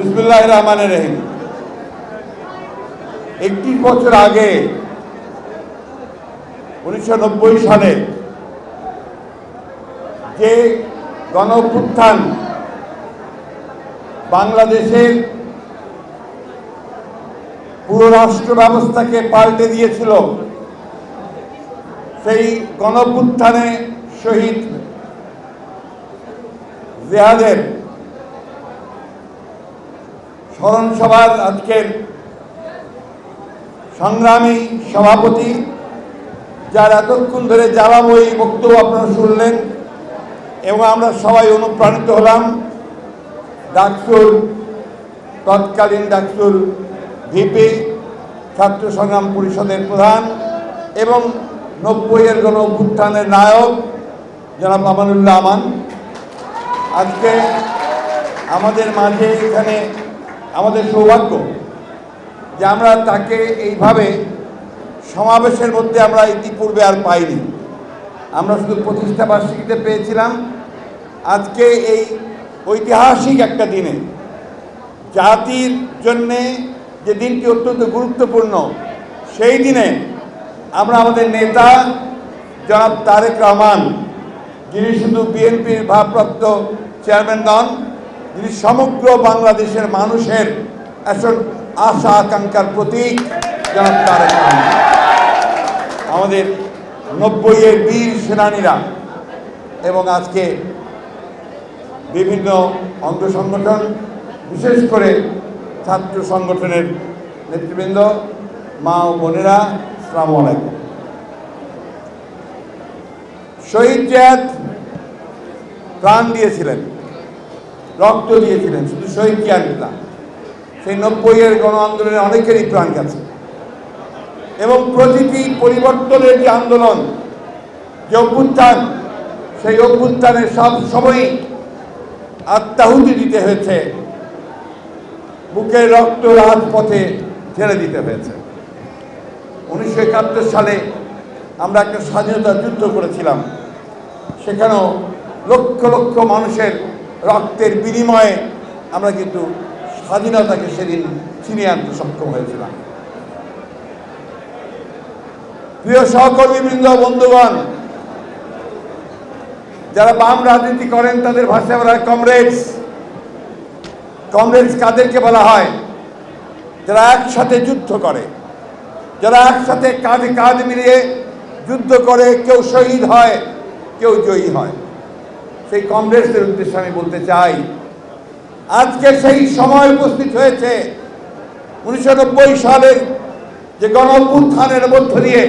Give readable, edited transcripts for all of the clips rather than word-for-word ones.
बिस्मिल्लाहिर रहमानिर रहीम 31 বছর আগে 1990 সালে যে গণঅভ্যুত্থান বাংলাদেশের পুরো রাষ্ট্র ব্যবস্থাকে পাল্টে দিয়েছিল সেই গণঅভ্যুত্থানে শহীদ জিয়াদের স্মরণ সভার আজকের সংগ্রামী সভাপতি যারা এতক্ষণ ধরে জ্বালাময়ী বক্তব্য আপনারা শুনলেন এবং আমরা সবাই অনুপ্রাণিত হলাম ডাকসুর তৎকালীন ডাকসুর ভিপি ছাত্র সংগ্রাম পরিষদের প্রধান এবং 90-এর গণ অভ্যুত্থানের নায়ক জনাব আমানুল্লাহ আমান আজকে আমাদের মাঝে এখানে আমাদের সৌভাগ্য যে আমরা তাকে এইভাবে সমাবেশের মধ্যে আমরা ইতিপূর্বে আর পাইনি। আমরা শুধু প্রতিষ্ঠা বার্ষিকীতে পেয়েছিলাম। আজকে এই ঐতিহাসিক একটা দিনে জাতির জন্যে যে দিনটি অত্যন্ত গুরুত্বপূর্ণ সেই দিনে আমরা আমাদের নেতা জনাব তারেক রহমান যিনি শুধু বিএনপির ভারপ্রাপ্ত চেয়ারম্যান নন, যিনি সমগ্র বাংলাদেশের মানুষের আসল আশা আকাঙ্ক্ষার প্রতীক জনাব তারেক রহমান, আমাদের 90-এর বীর সেনানীরা এবং আজকে বিভিন্ন অঙ্গ সংগঠন বিশেষ করে ছাত্র সংগঠনের নেতৃবৃন্দ, মা ও বোনেরা, আসসালামু আলাইকুম। শহীদ জিয়াদ প্রাণ দিয়েছিলেন, রক্ত দিয়েছিলেন, শুধু শহীদ জিয়াদ না, সেই 90-এর গণ আন্দোলনের অনেকেরই প্রাণ গেছে এবং প্রতিটি পরিবর্তনের যে আন্দোলন, যে অভ্যুত্থান, সেই অভ্যুত্থানের সব সময়ই আত্মাহুতি দিতে হয়েছে, বুকের রক্ত রাজপথে ছেড়ে দিতে হয়েছে। 1971 সালে আমরা একটা স্বাধীনতা যুদ্ধ করেছিলাম, সেখানেও লক্ষ লক্ষ মানুষের রক্তের বিনিময়ে আমরা কিন্তু স্বাধীনতাকে সেদিন ছিনিয়ে আনতে সক্ষম হয়েছিলাম। প্রিয় সহকর্মীবৃন্দ, বন্ধুগণ, যারা বাম রাজনীতি করেন তাদের ভাষায় বলা হয় কমরেডস। কমরেডস কাদেরকে বলা হয়? যারা একসাথে যুদ্ধ করে, যারা একসাথে কাঁধে কাঁধ মিলিয়ে যুদ্ধ করে, কেউ শহীদ হয়, কেউ জয়ী হয়। সেই কমরেডসদের উদ্দেশ্যে আমি বলতে চাই আজকে সেই সময় উপস্থিত হয়েছে। 1990 সালের যে গণ অভ্যুত্থানের মধ্য দিয়ে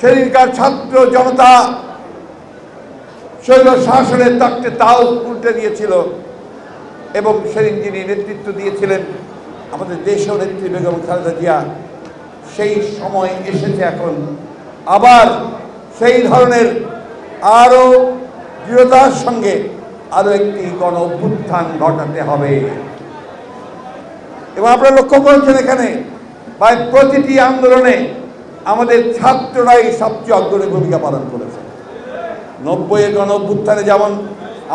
সেদিনকার ছাত্র জনতা শৈল শাসনের তাককে তাও উল্টে দিয়েছিল এবং সেদিন যিনি নেতৃত্ব দিয়েছিলেন আমাদের দেশীয় নেত্রী বেগম খালেদা জিয়া, সেই সময় এসেছে এখন আবার সেই ধরনের আরও দৃঢ়তার সঙ্গে আরও একটি গণ অভ্যুত্থান ঘটাতে হবে। এবং আপনারা লক্ষ্য করেছেন এখানে প্রায় প্রতিটি আন্দোলনে আমাদের ছাত্ররাই সবচেয়ে অগ্রণী ভূমিকা পালন করেছে। 90-এর গণ অভ্যুত্থানে যেমন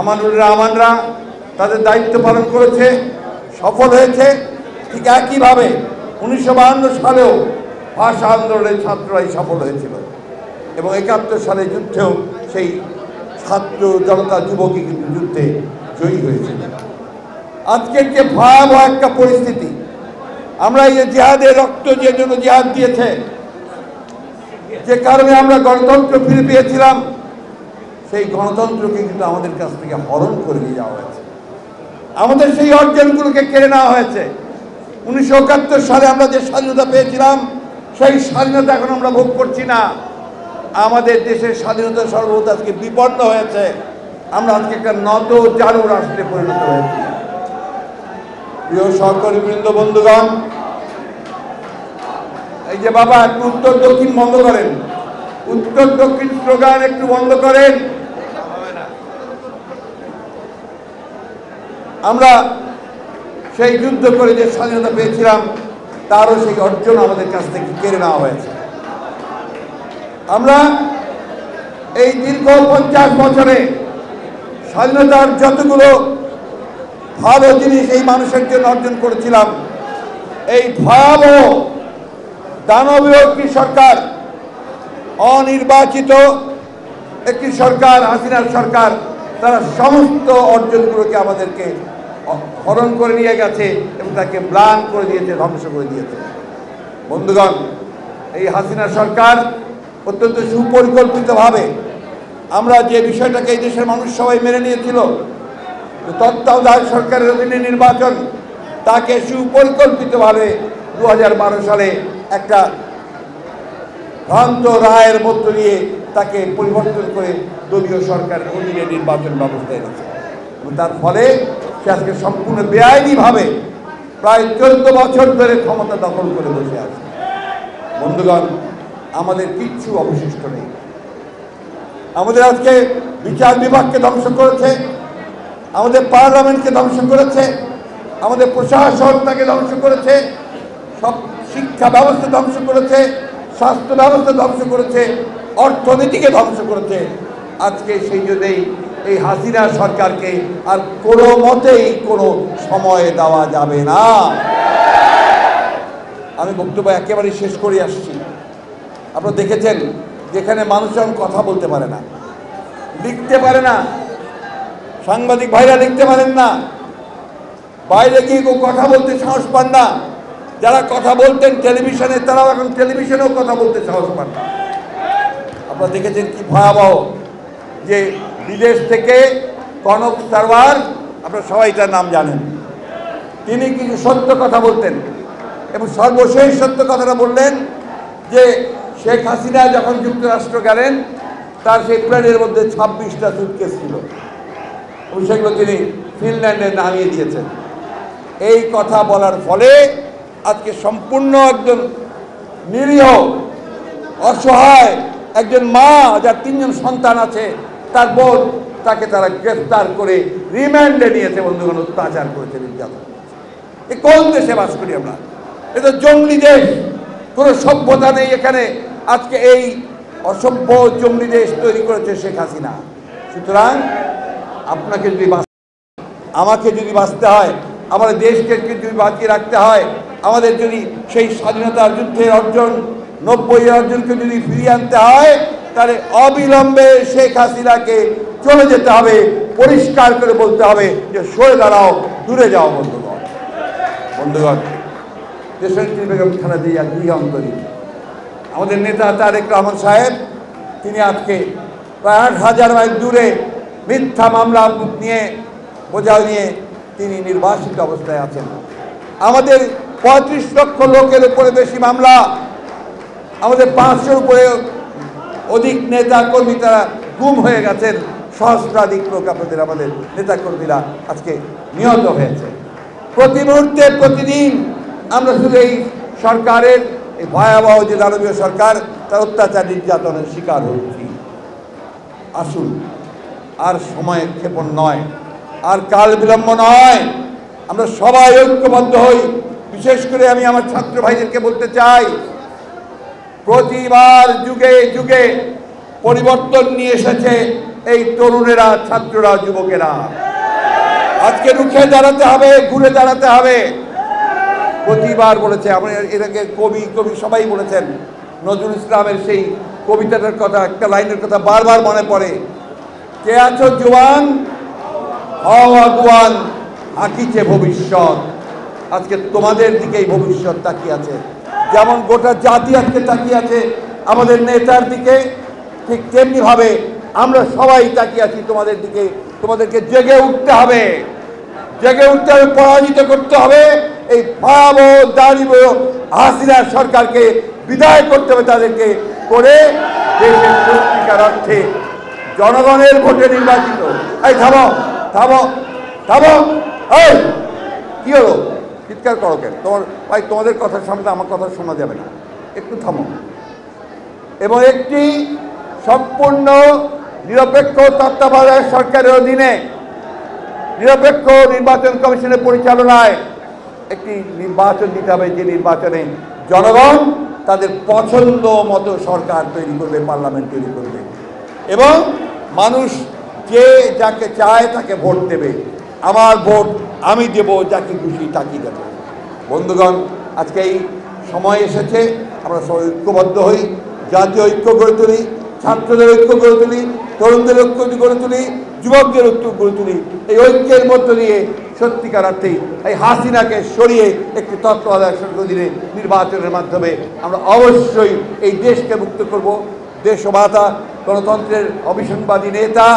আমানুল্লাহ আমানরা তাদের দায়িত্ব পালন করেছে, সফল হয়েছে, ঠিক একইভাবে 1952 সালেও ভাষা আন্দোলনের ছাত্ররাই সফল হয়েছিল এবং 71 সালে যুদ্ধেও সেই ছাত্র জনতা যুবকই কিন্তু যুদ্ধে জয়ী হয়েছিল। আজকের যে ভয়াবহ একটা পরিস্থিতি, আমরা এই যে জিহাদের রক্ত, যে জন্য জিহাদ দিয়েছে, যে কারণে আমরা গণতন্ত্র ফিরে পেয়েছিলাম, সেই গণতন্ত্রকে কিন্তু আমাদের কাছ থেকে হরণ করে নিয়ে যাওয়া হয়েছে, আমাদের সেই অর্জনগুলোকে কেড়ে নেওয়া হয়েছে। 1971 সালে আমরা যে স্বাধীনতা পেয়েছিলাম সেই স্বাধীনতা এখন আমরা ভোগ করছি না। আমাদের দেশের স্বাধীনতা সর্বদা আজকে বিপন্ন হয়েছে। আমরা আজকে একটা নতজানু রাষ্ট্রে পরিণত হয়েছি। প্রিয় সহকর্মীবৃন্দ, বন্ধুগণ, এই যে বাবা একটু উত্তর দক্ষিণ বন্ধ করেন, উত্তর দক্ষিণ স্লোগান একটু বন্ধ করেন। আমরা সেই যুদ্ধ করে যে স্বাধীনতা পেয়েছিলাম তারও সেই অর্জন আমাদের কাছ থেকে কেড়ে নেওয়া হয়েছে। আমরা এই দীর্ঘ 50 বছরে স্বাধীনতার যতগুলো ভালো জিনিস এই মানুষের জন্য অর্জন করেছিলাম। এই ভয়াবহ দানবীয় একটি সরকার, অনির্বাচিত একটি সরকার, হাসিনার সরকার, তারা সমস্ত অর্জনগুলোকে আমাদেরকে হরণ করে নিয়ে গেছে এবং তাকে ম্লান করে দিয়েছে, ধ্বংস করে দিয়েছে। বন্ধুগণ, এই হাসিনা সরকার অত্যন্ত সুপরিকল্পিতভাবে আমরা যে বিষয়টাকে এই দেশের মানুষ সবাই মেনে নিয়েছিল, তত্ত্বাবধায়ক সরকারের অধীনে নির্বাচন, তাকে সুপরিকল্পিতভাবে 2012 সালে একটা ভ্রান্ত রায়ের মধ্য দিয়ে তাকে পরিবর্তন করে দলীয় সরকারের অধীনে নির্বাচন ব্যবস্থা এনেছে। তার ফলে সে আজকে সম্পূর্ণ বেআইনিভাবে প্রায় 14 বছর ধরে ক্ষমতা দখল করে বসে আছে। বন্ধুগণ, আমাদের কিচ্ছু অবশিষ্ট নেই। আমাদের আজকে বিচার বিভাগকে ধ্বংস করেছে, আমাদের পার্লামেন্টকে ধ্বংস করেছে, আমাদের প্রশাসনটাকে ধ্বংস করেছে, সব শিক্ষা ব্যবস্থা ধ্বংস করেছে, স্বাস্থ্য ব্যবস্থা ধ্বংস করেছে, অর্থনীতিকে ধ্বংস করেছে। আজকে সেই জন্যেই এই হাসিনা সরকারকে আর কোনো মতেই কোনো সময় দেওয়া যাবে না। আমি বক্তব্য একেবারে শেষ করে আসছি। আপনারা দেখেছেন যেখানে মানুষজন কথা বলতে পারে না, লিখতে পারে না, সাংবাদিক ভাইরা লিখতে পারেন না, বাইরে গিয়ে কেউ কথা বলতে সাহস পান না, যারা কথা বলতেন টেলিভিশনে তারাও এখন টেলিভিশনেও কথা বলতে সাহস পান না। আপনারা দেখেছেন কি ভয়াবহ, যে বিদেশ থেকে কনক সারওয়ার, আপনারা সবাই তার নাম জানেন, তিনি কিছু সত্য কথা বলতেন এবং সর্বশেষ সত্য কথাটা বললেন যে শেখ হাসিনা যখন যুক্তরাষ্ট্র গেলেন তার সেই প্লেনের মধ্যে 26টা সুটকেস ছিল এবং সেগুলো তিনি ফিনল্যান্ডে নামিয়ে দিয়েছেন। এই কথা বলার ফলে আজকে সম্পূর্ণ একজন নিরীহ অসহায় একজন মা, যার 3 সন্তান আছে, তার বোন, তাকে তারা গ্রেফতার করে রিমান্ডে নিয়েছে। বন্ধুগণ, অত্যাচার করেছে, নির্যাতন। এ কোন দেশে বাস করি আমরা? এটা জঙ্গলি দেশ, কোনো সভ্যতা নেই এখানে। আজকে এই অসভ্য জঙ্গলি দেশ তৈরি করেছে শেখ হাসিনা। সুতরাং আপনাকে যদি আমাকে যদি বাঁচতে হয়, আমাদের দেশকে যদি বাঁচিয়ে রাখতে হয়, আমাদের যদি সেই স্বাধীনতার যুদ্ধের অর্জন 90 অর্জনকে যদি ফিরিয়ে আনতে হয়, তাহলে অবিলম্বে শেখ হাসিনাকে চলে যেতে হবে, পরিষ্কার করে বলতে হবে যে সরে দাঁড়াও, দূরে যাও। বন্ধুগণ, দেশনেত্রী বেগম খালেদা জিয়া, আমাদের নেতা তারেক রহমান সাহেব, তিনি আজকে প্রায় 8,000 মাইল দূরে মিথ্যা মামলা নিয়ে বোঝা নিয়ে তিনি নির্বাসিত অবস্থায় আছেন। আমাদের 35 লক্ষ লোকের উপরে বেশি মামলা, আমাদের 500 উপরে অধিক নেতা কর্মী তারা গুম হয়ে গেছেন, সহস্রাধিক লোক আপনাদের আমাদের নেতা কর্মীরা আজকে নিহত হয়েছে। প্রতি মুহূর্তে প্রতিদিন আমরা শুধু এই সরকারের, এই ভয়াবহ যে দানবীয় সরকার, তার অত্যাচার নির্যাতনের শিকার হচ্ছি। আসুন, আর সময় ক্ষেপণ নয়, আর কাল বিলম্ব নয়, আমরা সবাই ঐক্যবদ্ধ হই। বিশেষ করে আমি আমার ছাত্র ভাইদেরকে বলতে চাই, প্রতিবার যুগে যুগে পরিবর্তন নিয়ে এসেছে এই তরুণেরা, ছাত্ররা, যুবকেরা। আজকে রুখে দাঁড়াতে হবে, ঘুরে দাঁড়াতে হবে। প্রতিবার বলেছে, আপনি এটাকে কবি সবাই বলেছেন, নজরুল ইসলামের সেই কবিতাটার কথা, একটা লাইনের কথা বারবার মনে পড়ে, কে আছো জোয়ান হও আগুয়ান আঁকিছে ভবিষ্যৎ। আজকে তোমাদের দিকে এই ভবিষ্যৎ তাকিয়ে আছে, যেমন গোটা জাতি আজকে তাকিয়ে আছে আমাদের নেতার দিকে, ঠিক তেমনিভাবে আমরা সবাই তাকিয়ে আছি তোমাদের দিকে। তোমাদেরকে জেগে উঠতে হবে, জেগে উঠতে হবে, পরাজিত করতে হবে এই ভয়াবহ দানবীয় হাসিনা সরকারকে, বিদায় করতে হবে তাদেরকে করে। দেশের সত্যিকার অর্থে জনগণের ভোটে নির্বাচিত, এই থামো থামো থামো, এই কি হলো, চিৎকার করো কেন? তোমাদের কথার সামনে আমার কথা শোনা যাবে না, একটু থামো। এবং একটি সম্পূর্ণ নিরপেক্ষ তত্ত্বাবধায়ক সরকারের অধীনে নিরপেক্ষ নির্বাচন কমিশনের পরিচালনায় একটি নির্বাচন দিতে হবে, যে নির্বাচনে জনগণ তাদের পছন্দ মতো সরকার তৈরি করবে, পার্লামেন্ট তৈরি করবে এবং মানুষ যে যাকে চায় তাকে ভোট দেবে। আমার ভোট আমি দেব, যাকে খুশি তাকে দেব। বন্ধুগণ, আজকে এই সময় এসেছে আমরা সবাই ঐক্যবদ্ধ হই, জাতীয় ঐক্য গড়ে তুলি, ছাত্রদের ঐক্য গড়ে তুলি, তরুণদের ঐক্য গড়ে তুলি, যুবকদের ঐক্য গড়ে তুলি। এই ঐক্যের মধ্য দিয়ে সত্যিকার অর্থেই এই হাসিনাকে সরিয়ে একটি তত্ত্বাবধায়ক সরকার দিনে নির্বাচনের মাধ্যমে আমরা অবশ্যই এই দেশকে মুক্ত করব। দেশমাতা গণতন্ত্রের অভিসংবাদী নেতা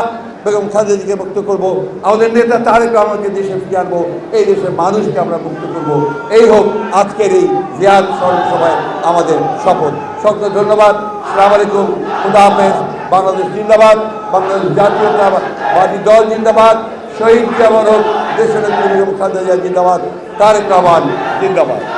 বেগম খালেদাকে মুক্ত করব, আমাদের নেতা তারেক রহমানকে দেশে ফিরিয়ে আনবো, এই দেশের মানুষকে আমরা মুক্ত করব। এই হোক আজকের এই জিয়াদ স্মরণসভায় আমাদের শপথ। সকল ধন্যবাদ। আসসালামু আলাইকুম, খুদা হাফেজ। বাংলাদেশ জিন্দাবাদ, বাংলাদেশ জাতীয়তাবাদী দল জিন্দাবাদ, শহীদ জিয়াউর হক, দেশের নেত্রী বেগম খালেদা জিয়া জিন্দাবাদ, তারেক রহমান জিন্দাবাদ।